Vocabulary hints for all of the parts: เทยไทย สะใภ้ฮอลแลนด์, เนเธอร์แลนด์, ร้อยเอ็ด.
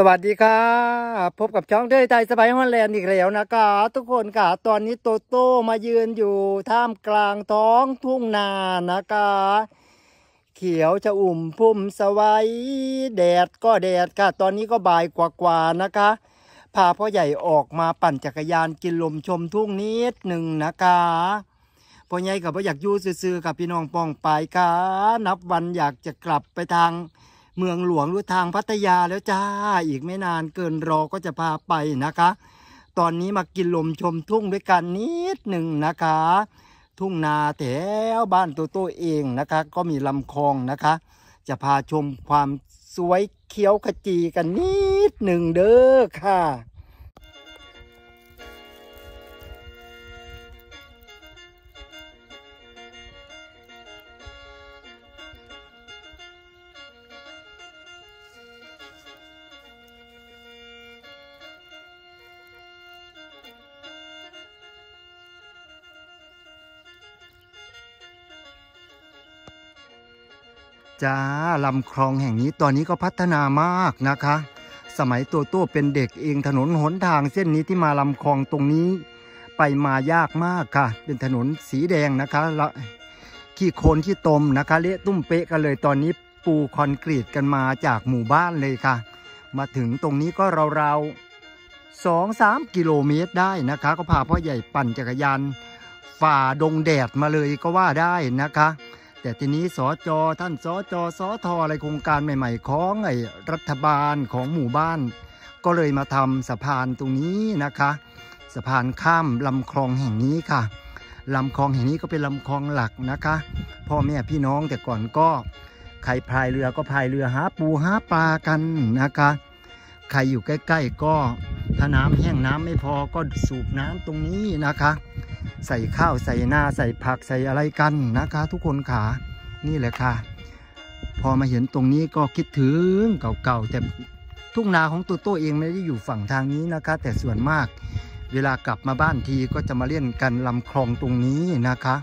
สวัสดีครับพบกับช่องเที่ยวไทยสบายฮอลแลนด์อีกแล้วนะครับทุกคนค่ะตอนนี้โตโต้มายืนอยู่ท่ามกลางท้องทุ่งนานะคะเขียวจะอุ่มพุ่มสวัยแดดก็แดดค่ะตอนนี้ก็บ่ายกว่าๆนะคะพาพ่อใหญ่ออกมาปั่นจักรยานกินลมชมทุ่งนิดหนึ่งนะคะพ่อใหญ่กับพ่ออยากยู่ซื่อๆกับพี่น้องป้องปายค่ะนับวันอยากจะกลับไปทางเมืองหลวงหรือทางพัทยาแล้วจ้าอีกไม่นานเกินรอก็จะพาไปนะคะตอนนี้มากินลมชมทุ่งด้วยกันนิดหนึ่งนะคะทุ่งนาแถวบ้านตัวตัวเองนะคะก็มีลำคลองนะคะจะพาชมความสวยเขียวขจีกันนิดหนึ่งเด้อค่ะจ้าลำคลองแห่งนี้ตอนนี้ก็พัฒนามากนะคะสมัยตัวโต้เป็นเด็กเองถนนหนทางเส้นนี้ที่มาลำคลองตรงนี้ไปมายากมากค่ะเป็นถนนสีแดงนะคะละขี้โคลนขี้ตมนะคะเละตุ้มเป๊ะกันเลยตอนนี้ปูคอนกรีตกันมาจากหมู่บ้านเลยค่ะมาถึงตรงนี้ก็ราวๆ 2-3 กิโลเมตรได้นะคะก็พาพ่อใหญ่ปั่นจักรยานฝ่าดงแดดมาเลยก็ว่าได้นะคะแต่ทีนี้สจ.ท่านสจ.สท.อะไรโครงการใหม่ๆของรัฐบาลของหมู่บ้านก็เลยมาทำสะพานตรงนี้นะคะสะพานข้ามลำคลองแห่งนี้ค่ะลำคลองแห่งนี้ก็เป็นลำคลองหลักนะคะพ่อแม่พี่น้องแต่ก่อนก็ใครพายเรือก็พายเรือหาปูหาปลากันนะคะใครอยู่ใกล้ๆก็ถ้าน้ำแห้งน้ำไม่พอก็สูบน้ำตรงนี้นะคะใส่ข้าวใส่นาใส่ผักใส่อะไรกันนะคะทุกคนขานี่แหละค่ะพอมาเห็นตรงนี้ก็คิดถึงเก่าๆแต่ทุ่งนาของตัวโต้เองไม่ได้อยู่ฝั่งทางนี้นะคะแต่ส่วนมากเวลากลับมาบ้านทีก็จะมาเล่นกันลำคลองตรงนี้นะคะ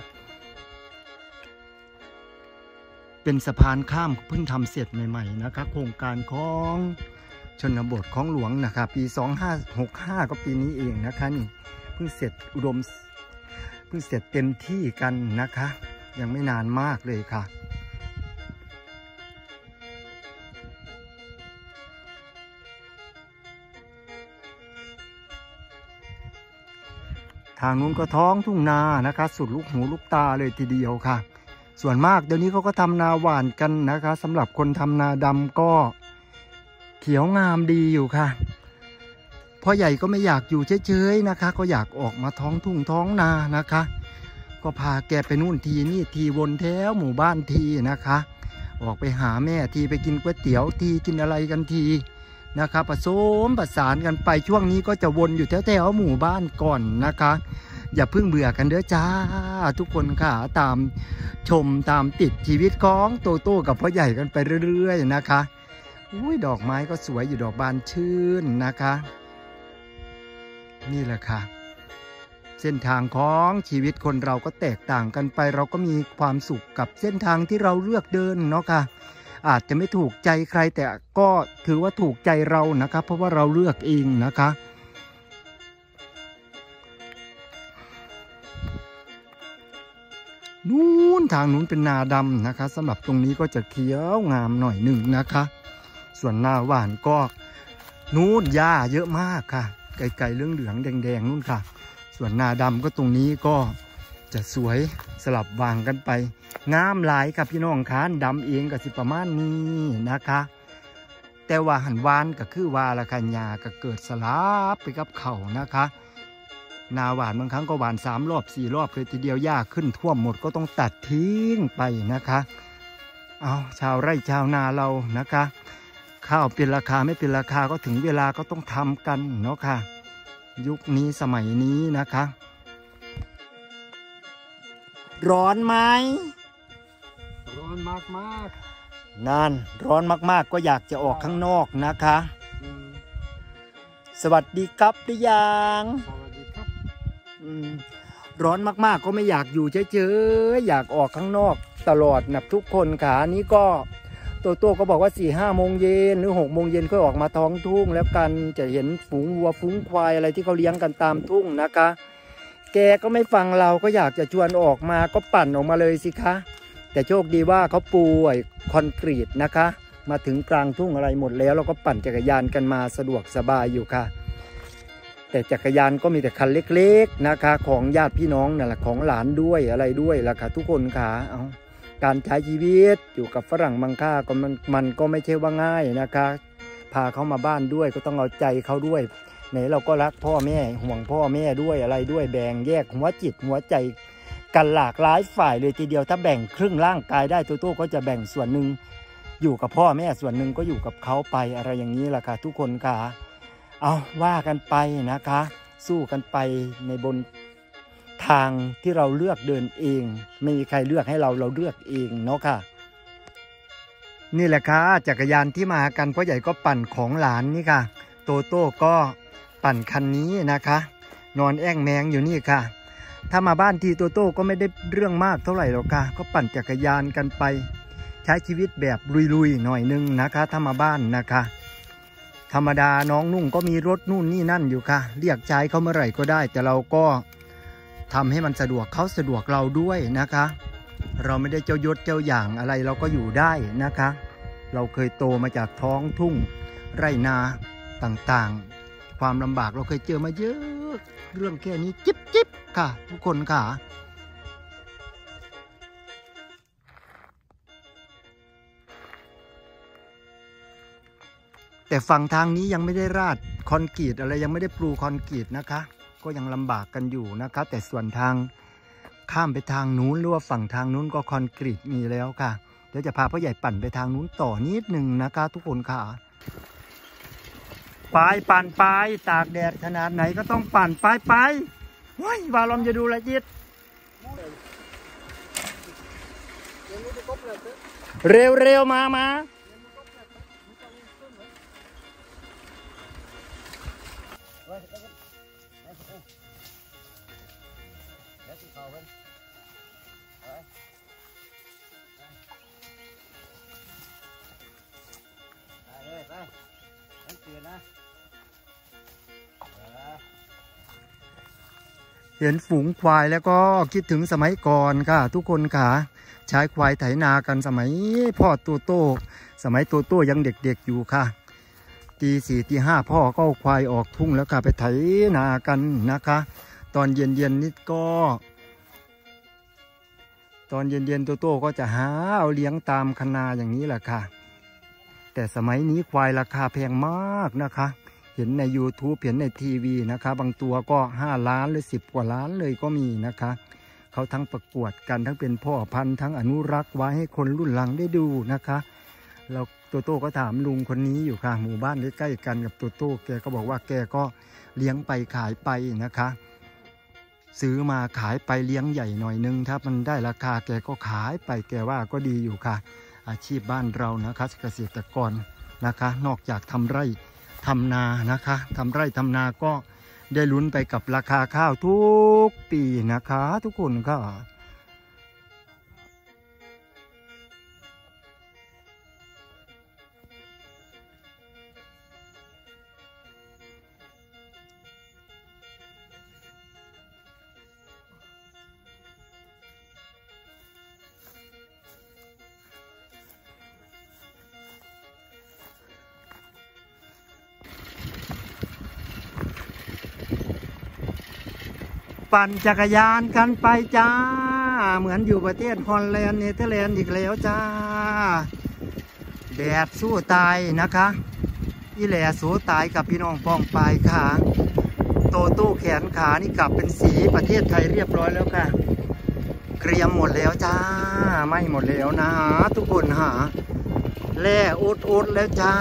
เป็นสะพานข้ามเพิ่งทำเสร็จใหม่ๆนะคะโครงการของชนบทของหลวงนะคะปี2565ก็ปีนี้เองนะคะนี่เพิ่งเสร็จเสร็จเต็มที่กันนะคะยังไม่นานมากเลยค่ะทางนู้นก็ท้องทุ่งนานะคะสุดลูกหูลูกตาเลยทีเดียวค่ะส่วนมากเดี๋ยวนี้เขาก็ทำนาหว่านกันนะคะสำหรับคนทำนาดำก็เขียวงามดีอยู่ค่ะพ่อใหญ่ก็ไม่อยากอยู่เฉยๆนะคะก็อยากออกมาท้องทุ่งท้องนานะคะก็พาแกไปนู่นทีนี่ทีวนแถวหมู่บ้านทีนะคะออกไปหาแม่ทีไปกินก๋วยเตี๋ยวทีกินอะไรกันทีนะคะผสมประสานกันไปช่วงนี้ก็จะวนอยู่แถวๆหมู่บ้านก่อนนะคะอย่าเพิ่งเบื่อกันเด้อจ้าทุกคนค่ะตามชมตามติดชีวิตของโตโต้กับพ่อใหญ่กันไปเรื่อยๆนะคะอุ้ยดอกไม้ก็สวยอยู่ดอกบานชื่นนะคะนี่แหละค่ะเส้นทางของชีวิตคนเราก็แตกต่างกันไปเราก็มีความสุขกับเส้นทางที่เราเลือกเดินเนาะค่ะอาจจะไม่ถูกใจใครแต่ก็ถือว่าถูกใจเรานะคะเพราะว่าเราเลือกเองนะคะนู้นทางนู้นเป็นนาดำนะคะสำหรับตรงนี้ก็จะเขียวงามหน่อยหนึ่งนะคะส่วนนาหว่านก็นู้นหญ้าเยอะมากค่ะไก่ๆเรื่องเหลืองแดงๆนู่นค่ะส่วนนาดำก็ตรงนี้ก็จะสวยสลับวางกันไปงามหลายกับพี่น้องค้านดำเองกับสิประมาณนี้นะคะแต่ว่าหันวานก็คือวาละคัญญาก็เกิดสลับไปกับเขานะคะนาหวานบางครั้งก็หวาน3 รอบ 4 รอบเลยทีเดียวหญ้าขึ้นท่วมหมดก็ต้องตัดทิ้งไปนะคะเอาชาวไร่ชาวนาเรานะคะข้าวเป็นราคาไม่เป็นราคาก็ถึงเวลาก็ต้องทำกันเนาะค่ะยุคนี้สมัยนี้นะคะร้อนไหมร้อนมากๆนั่นร้อนมากๆก็อยากจะออกข้างนอกนะคะสวัสดีครับหรือยังสวัสดีครับร้อนมากๆก็ไม่อยากอยู่เฉยๆอยากออกข้างนอกตลอดนะทุกคนค่ะนี่ก็ ตัวโต้ก็บอกว่า4-5 โมงเย็นหรือ6 โมงเย็นค่อยออกมาท้องทุ่งแล้วกันจะเห็นฝูงวัวฝูงควายอะไรที่เขาเลี้ยงกันตามทุ่งนะคะแกก็ไม่ฟังเราก็อยากจะชวนออกมาก็ปั่นออกมาเลยสิคะแต่โชคดีว่าเขาปูคอนกรีตนะคะมาถึงกลางทุ่งอะไรหมดแล้วเราก็ปั่นจักรยานกันมาสะดวกสบายอยู่ค่ะแต่จักรยานก็มีแต่คันเล็กๆนะคะของญาติพี่น้องนั่นแหละของหลานด้วยอะไรด้วยล่ะค่ะทุกคนค่ะเอาการใช้ชีวิตอยู่กับฝรั่งมังค่าก็มันก็ไม่ใช่ว่าง่ายนะคะพาเขามาบ้านด้วยก็ต้องเอาใจเขาด้วยไหนเราก็รักพ่อแม่ห่วงพ่อแม่ด้วยอะไรด้วยแบ่งแยกหัวจิตหัวใจกันหลากหลายฝ่ายเลยทีเดียวถ้าแบ่งครึ่งร่างกายได้ตัวก็จะแบ่งส่วนหนึ่งอยู่กับพ่อแม่ส่วนหนึ่งก็อยู่กับเขาไปอะไรอย่างนี้ล่ะค่ะทุกคนค่ะเอาว่ากันไปนะคะสู้กันไปในบนทางที่เราเลือกเดินเองไม่มีใครเลือกให้เราเลือกเองเนาะค่ะนี่แหละค่ะจักรยานที่มากันพ่อใหญ่ก็ปั่นของหลานนี่ค่ะโตโต้ก็ปั่นคันนี้นะคะนอนแอ้งแมงอยู่นี่ค่ะถ้ามาบ้านทีโตโต้ก็ไม่ได้เรื่องมากเท่าไหร่หรอกค่ะก็ปั่นจักรยานกันไปใช้ชีวิตแบบลุยๆหน่อยนึงนะคะถ้ามาบ้านนะคะธรรมดาน้องนุ่งก็มีรถนู่นนี่นั่นอยู่ค่ะเรียกใช้เขาเมื่อไหร่ก็ได้แต่เราก็ทำให้มันสะดวกเขาสะดวกเราด้วยนะคะเราไม่ได้เจ้ายศเจ้าอย่างอะไรเราก็อยู่ได้นะคะเราเคยโตมาจากท้องทุ่งไรนาต่างๆความลำบากเราเคยเจอมาเยอะเรื่องแค่นี้จิ๊บค่ะทุกคนค่ะแต่ฝั่งทางนี้ยังไม่ได้ราดคอนกรีตอะไรยังไม่ได้ปลูกคอนกรีตนะคะก็ยังลำบากกันอยู่นะคะแต่ส่วนทางข้ามไปทางนู้นหรือว่าฝั่งทางนู้นก็คอนกรีตมีแล้วค่ะเดี๋ยวจะพาพ่อใหญ่ปั่นไปทางนู้นต่อนิดหนึ่งนะคะทุกคนค่ะไปปั่นไปตากแดดขนาดไหนก็ต้องปั่นไปว้ยวาลอมจะดูละเอียดเร็วมาเห็นฝูงควายแล้วก็คิดถึงสมัยก่อนค่ะทุกคนค่ะใช้ควายไถนากันสมัยพ่อตัวโตสมัยตัวโตยังเด็กๆอยู่ค่ะตี 4 ตี 5พ่อก็เอาควายออกทุ่งแล้วค่ะไปไถนากันนะคะตอนเย็นๆนิดก็ตอนเย็นๆตัวโตก็จะหาเอาเลี้ยงตามคันนาอย่างนี้แหละค่ะแต่สมัยนี้ควายราคาแพงมากนะคะเห็นใน YouTube เห็นในทีวีนะคะบางตัวก็5 ล้านหรือ10 กว่าล้านเลยก็มีนะคะเขาทั้งประกวดกันทั้งเป็นพ่อพันธุ์ทั้งอนุรักษ์ไว้ให้คนรุ่นหลังได้ดูนะคะแล้วตัวโต้ก็ถามลุงคนนี้อยู่ค่ะหมู่บ้านใกล้ๆกันกับตัวโต้แกก็บอกว่าแกก็เลี้ยงไปขายไปนะคะซื้อมาขายไปเลี้ยงใหญ่หน่อยนึงถ้ามันได้ราคาแกก็ขายไปแกว่าก็ดีอยู่ค่ะอาชีพบ้านเรานะคะเกษตรกรนะคะนอกจากทำไร่ทำนานะคะทำไร่ทำนาก็ได้ลุ้นไปกับราคาข้าวทุกปีนะคะทุกคนค่ะปั่นจักรยานกันไปจ้าเหมือนอยู่ประเทศฮอลแลนด์เนเธอร์แลนด์อีกแล้วจ้าแดดสู้ตายนะคะอีแหล่สู้ตายกับพี่น้องป้องปายค่ะโตโต้แขนขานี่กลับเป็นสีประเทศไทยเรียบร้อยแล้วค่ะเกรียมหมดแล้วจ้าไม่หมดแล้วนะทุกคนหาแล่อุดแล้วจ้า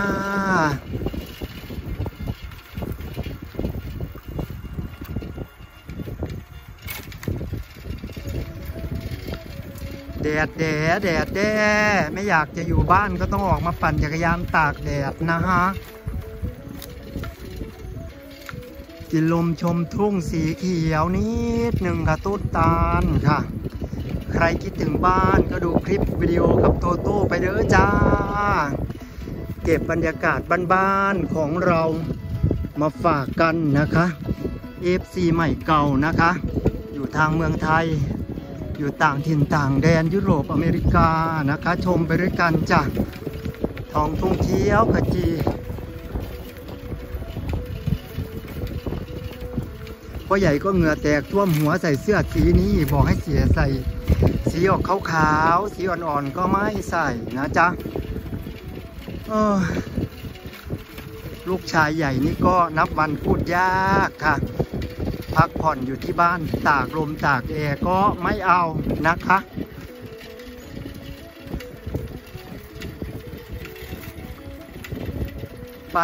แดดไม่อยากจะอยู่บ้านก็ต้องออกมาปั่นจักรยานตากแดดนะฮะกินลมชมทุ่งสีเขียวนิดหนึ่งค่ะตูดตาลค่ะใครคิดถึงบ้านก็ดูคลิปวิดีโอกับโตโต้ไปเด้อจ้า เก็บบรรยากาศบ้านๆของเรามาฝากกันนะคะ FC ใหม่เก่านะคะอยู่ทางเมืองไทยอยู่ต่างถิ่นต่างแดนยุโรปอเมริกานะคะชมไปด้วยกันจ้ะท้องทุ่งเที่ยวขจีพ่อใหญ่ก็เหงื่อแตกท่วมหัวใส่เสื้อสีนี้บอกให้เสียใส่สีออกขาวๆสีอ่อนๆก็ไม่ใส่นะจ๊ะลูกชายใหญ่นี่ก็นับวันพูดยากค่ะพักผ่อนอยู่ที่บ้านตากลมตากแอร์ก็ไม่เอานะคะไ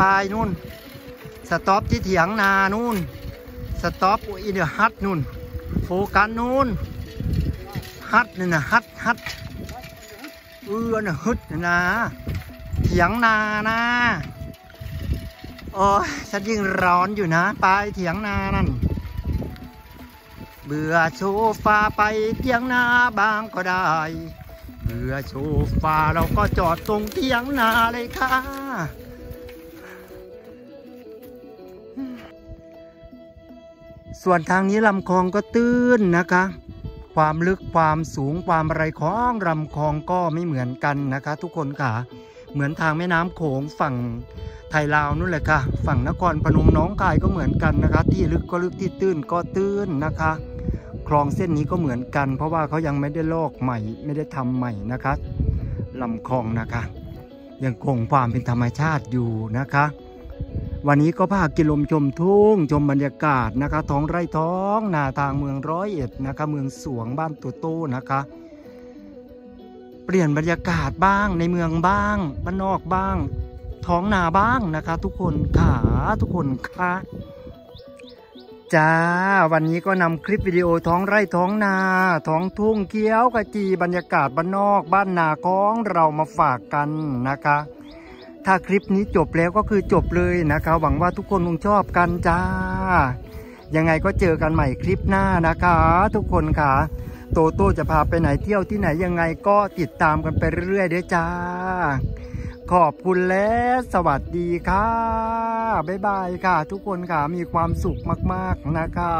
ปนู่นสต็อปที่เถียงนานู่นสต็อปอินเดอร์ฮัทนู่นโฟกัสนู่นฮัทนี่นะฮัทน่ะฮึดนะเถียงนานะโอ้ยฉันยิ่งร้อนอยู่นะไปเถียงนานั่นเบื่อโซฟาไปเถียงนาบางก็ได้เบื่อโซฟาเราก็จอดตรงเถียงนาเลยค่ะส่วนทางนี้ลำคลองก็ตื้นนะคะความลึกความสูงความอะไรของลำคลองก็ไม่เหมือนกันนะคะทุกคนค่ะเหมือนทางแม่น้ำโขงฝั่งไทยลาวนู่นแหละค่ะฝั่งนครพนมน้องคายก็เหมือนกันนะคะที่ลึกก็ลึกที่ตื้นก็ตื้นนะคะคลองเส้นนี้ก็เหมือนกันเพราะว่าเขายังไม่ได้ลอกใหม่ไม่ได้ทำใหม่นะคะลำคลองนะคะยังคงความเป็นธรรมชาติอยู่นะคะวันนี้ก็พากินลมชมทุ่งชมบรรยากาศนะคะท้องไร่ท้องนาทางเมืองร้อยเอ็ดนะคะเมืองสวงบ้านตัวโต้นะคะเปลี่ยนบรรยากาศบ้างในเมืองบ้างบ้านนอกบ้างท้องนาบ้างนะคะทุกคนค่ะจ้าวันนี้ก็นำคลิปวิดีโอท้องไร่ท้องนาท้องทุ่งเกี้ยวกะจีบรรยากาศบ้านนอกบ้านนาของเรามาฝากกันนะคะถ้าคลิปนี้จบแล้วก็คือจบเลยนะคะหวังว่าทุกคนคงชอบกันจ้ายังไงก็เจอกันใหม่คลิปหน้านะคะทุกคนค่ะโตโต้จะพาไปไหนเที่ยวที่ไหนยังไงก็ติดตามกันไปเรื่อยๆเด้อจ้าขอบคุณและสวัสดีค่ะบ๊ายบายค่ะทุกคนค่ะมีความสุขมากๆนะคะ